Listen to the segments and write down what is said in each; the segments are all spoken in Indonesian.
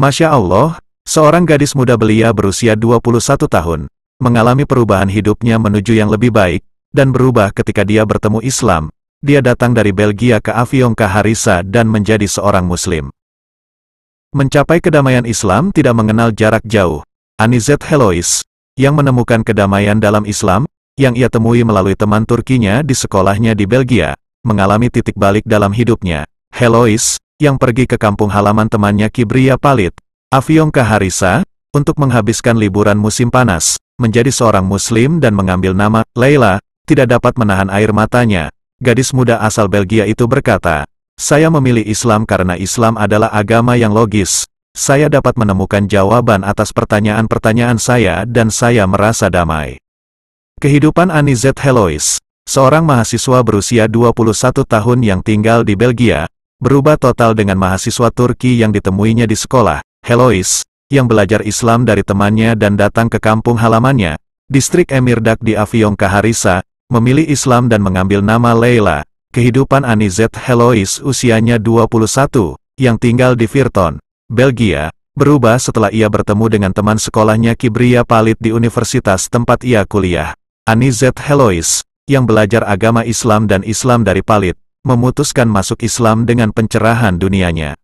Masya Allah, seorang gadis muda belia berusia 21 tahun, mengalami perubahan hidupnya menuju yang lebih baik, dan berubah ketika dia bertemu Islam. Dia datang dari Belgia ke Afyonkarahisar dan menjadi seorang Muslim. Mencapai kedamaian Islam tidak mengenal jarak jauh. Anizet Héloise, yang menemukan kedamaian dalam Islam, yang ia temui melalui teman Turkinya di sekolahnya di Belgia, mengalami titik balik dalam hidupnya. Héloise, yang pergi ke kampung halaman temannya Kibriya Palit, Afyonkarahisar, untuk menghabiskan liburan musim panas, menjadi seorang Muslim dan mengambil nama Leyla, tidak dapat menahan air matanya. Gadis muda asal Belgia itu berkata, "Saya memilih Islam karena Islam adalah agama yang logis. Saya dapat menemukan jawaban atas pertanyaan-pertanyaan saya dan saya merasa damai." Kehidupan Anizet Héloise, seorang mahasiswa berusia 21 tahun yang tinggal di Belgia, berubah total dengan mahasiswa Turki yang ditemuinya di sekolah. Héloise, yang belajar Islam dari temannya dan datang ke kampung halamannya, distrik Emirdağ di Afyonkarahisar, memilih Islam dan mengambil nama Leyla. Kehidupan Anizet Héloise usianya 21, yang tinggal di Virton, Belgia, berubah setelah ia bertemu dengan teman sekolahnya Kibriya Palit di universitas tempat ia kuliah. Anizet Héloise, yang belajar agama Islam dan Islam dari Palit, memutuskan masuk Islam dengan pencerahan dunianya.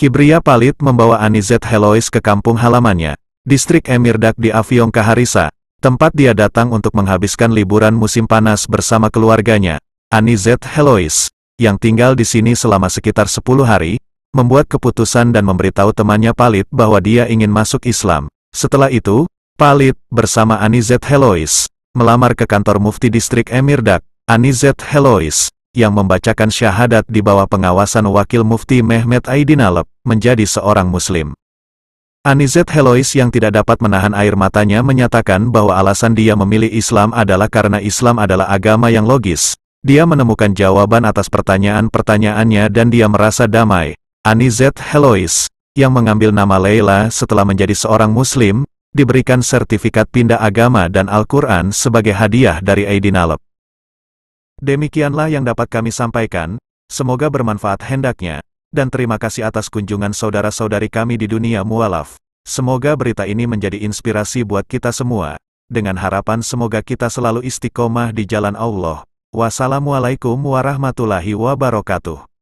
Kibriya Palit membawa Anizet Héloise ke kampung halamannya, distrik Emirdağ di Afyonkarahisar, tempat dia datang untuk menghabiskan liburan musim panas bersama keluarganya. Anizet Héloise, yang tinggal di sini selama sekitar 10 hari, membuat keputusan dan memberitahu temannya Palit bahwa dia ingin masuk Islam. Setelah itu, Palit bersama Anizet Héloise melamar ke kantor mufti distrik Emirdağ. Anizet Héloise, yang membacakan syahadat di bawah pengawasan wakil mufti Mehmet Aidinaleb, menjadi seorang Muslim. Anizet Héloise yang tidak dapat menahan air matanya menyatakan bahwa alasan dia memilih Islam adalah karena Islam adalah agama yang logis. Dia menemukan jawaban atas pertanyaan-pertanyaannya dan dia merasa damai. Anizet Héloise, yang mengambil nama Leyla setelah menjadi seorang Muslim, diberikan sertifikat pindah agama dan Al-Quran sebagai hadiah dari Aidinaleb. Demikianlah yang dapat kami sampaikan, semoga bermanfaat hendaknya, dan terima kasih atas kunjungan saudara-saudari kami di dunia mualaf. Semoga berita ini menjadi inspirasi buat kita semua, dengan harapan semoga kita selalu istiqomah di jalan Allah. Wassalamualaikum warahmatullahi wabarakatuh.